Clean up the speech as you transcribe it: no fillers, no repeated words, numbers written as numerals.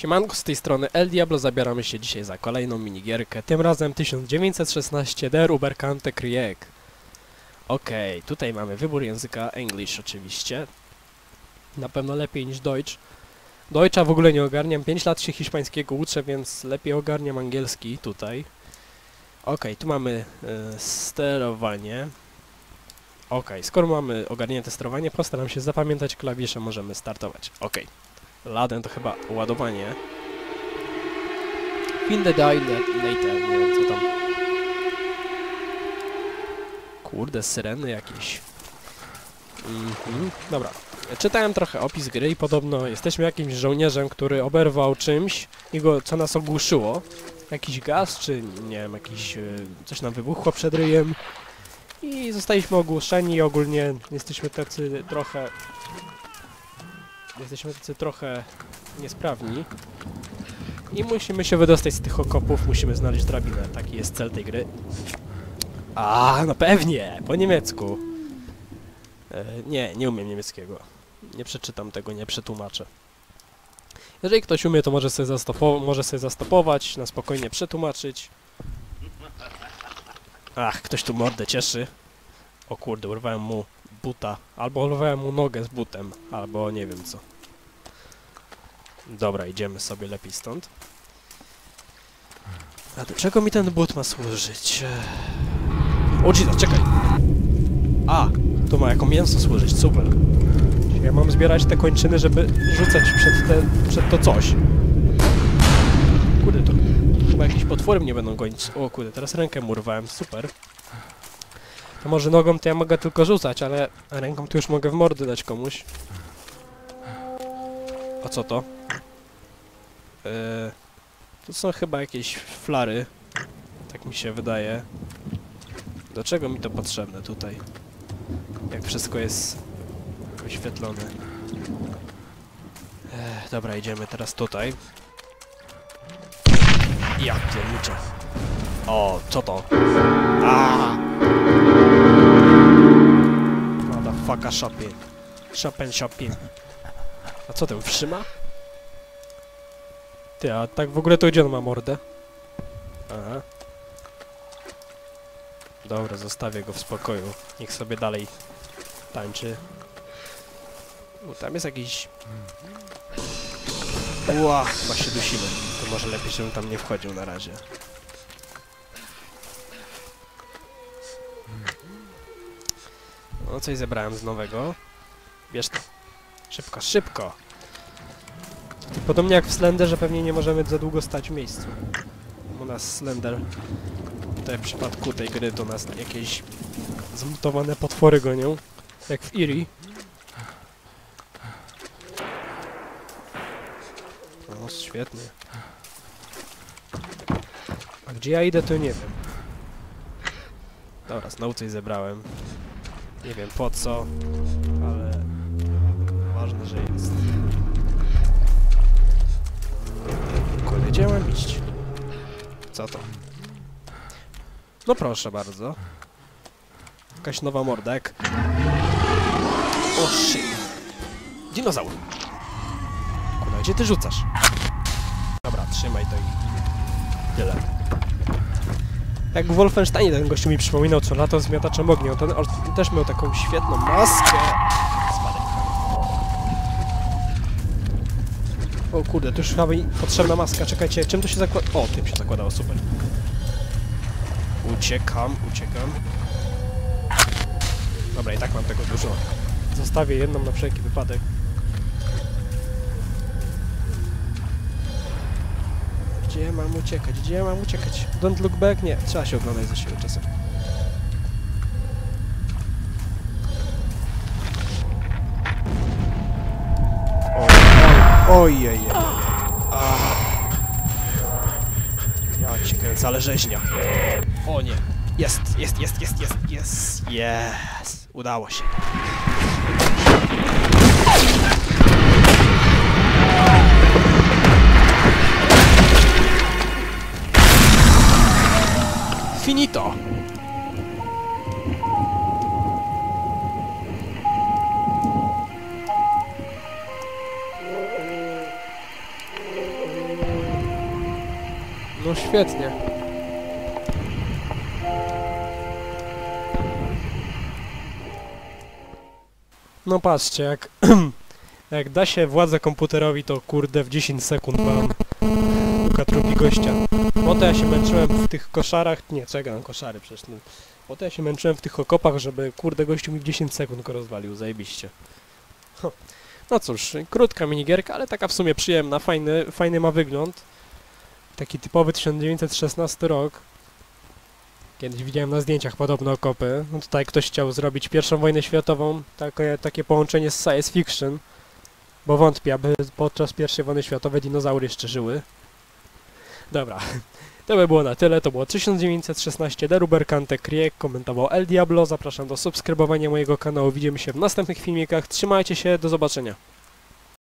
Siemanko, z tej strony El Diablo, zabieramy się dzisiaj za kolejną minigierkę, tym razem 1916 Der Unbekannte Krieg. Okej, tutaj mamy wybór języka English oczywiście. Na pewno lepiej niż Deutsch. Deutscha w ogóle nie ogarniam, 5 lat się hiszpańskiego uczę, więc lepiej ogarniam angielski tutaj. Okej, tu mamy sterowanie. Okej, skoro mamy ogarnięte sterowanie, postaram się zapamiętać klawisze, możemy startować. Okej. Laden to chyba ładowanie. Find the die later, nie wiem co tam. Kurde, syreny jakieś. Dobra, czytałem trochę opis gry i podobno jesteśmy jakimś żołnierzem, który oberwał czymś i go, co nas ogłuszyło. Jakiś gaz, czy nie wiem, jakiś coś nam wybuchło przed ryjem. I zostaliśmy ogłuszeni i ogólnie jesteśmy tacy trochę... niesprawni i musimy się wydostać z tych okopów, musimy znaleźć drabinę, taki jest cel tej gry. A, no pewnie, po niemiecku. Nie umiem niemieckiego. Nie przeczytam tego, nie przetłumaczę. Jeżeli ktoś umie, to może sobie, zastopować, na spokojnie przetłumaczyć. Ach, ktoś tu mordę cieszy. O kurde, urwałem mu buta. Albo urwałem mu nogę z butem. Albo nie wiem co. Dobra, idziemy sobie lepiej stąd. A do czego mi ten but ma służyć? O, Jesus, czekaj! A! To ma jako mięso służyć, super. Ja mam zbierać te kończyny, żeby rzucać przed to coś. Kurde, to chyba jakieś potwory mnie będą gonić. O kurde, teraz rękę mu urwałem, super. To może nogą to ja mogę tylko rzucać, ale ręką to już mogę w mordy dać komuś. A co to? To są chyba jakieś flary. Tak mi się wydaje. Do czego mi to potrzebne tutaj? Jak wszystko jest wyświetlone. Dobra, idziemy teraz tutaj. Ja pierniczę. O, co to? Faka shopping. Shopping. A co ten wstrzyma? Ty, a tak w ogóle to idzie, on ma mordę. Aha. Dobra, zostawię go w spokoju. Niech sobie dalej tańczy. O, tam jest jakiś... Ła, chyba się dusimy. To może lepiej, żebym tam nie wchodził na razie. No, coś zebrałem z nowego. Bierz to. Szybko, szybko! To podobnie jak w Slenderze, pewnie nie możemy za długo stać w miejscu. U nas Slender... Tutaj w przypadku tej gry to nas jakieś... zmutowane potwory gonią. Jak w Eerie. No, świetnie. A gdzie ja idę, to nie wiem. Dobra, znowu coś zebrałem. Nie wiem po co, ale ważne, że jest. Kurde, gdzie mam iść? Co to? No proszę bardzo. Jakaś nowa mordek. O shit. Dinozaur. Kurde, gdzie ty rzucasz? Dobra, trzymaj to i tyle. Jak w Wolfensteinie ten gościu mi przypominał co lato z miotaczem ognia. On też miał taką świetną maskę. Spadek. O kurde, to już chyba potrzebna maska. Czekajcie, czym to się zakłada? O, tym się zakładało, super. Uciekam. Dobra, i tak mam tego dużo. Zostawię jedną na wszelki wypadek. Gdzie mam uciekać? Don't look back? Nie, trzeba się oglądać za siebie czasem. Ojej. Ja cię kręcę, ale rzeźnia. O nie. Jest. Udało się. Finito! No świetnie. No patrzcie, jak da się władzę komputerowi, to kurde w 10 sekund mam trupi gościa. Bo ja się męczyłem w tych koszarach... Nie, czekam, koszary przecież. No. Bo ja się męczyłem w tych okopach, żeby kurde gościu mi w 10 sekund go rozwalił. Zajebiście. Ho. No cóż, krótka minigierka, ale taka w sumie przyjemna. Fajny ma wygląd. Taki typowy 1916 rok. Kiedyś widziałem na zdjęciach podobne okopy. No tutaj ktoś chciał zrobić pierwszą wojnę światową. Takie połączenie z science fiction. Bo wątpię, aby podczas I wojny światowej dinozaury jeszcze żyły. Dobra, to by było na tyle. To było 1916 Der Unbekannte Krieg. Komentował El Diablo. Zapraszam do subskrybowania mojego kanału. Widzimy się w następnych filmikach. Trzymajcie się, do zobaczenia.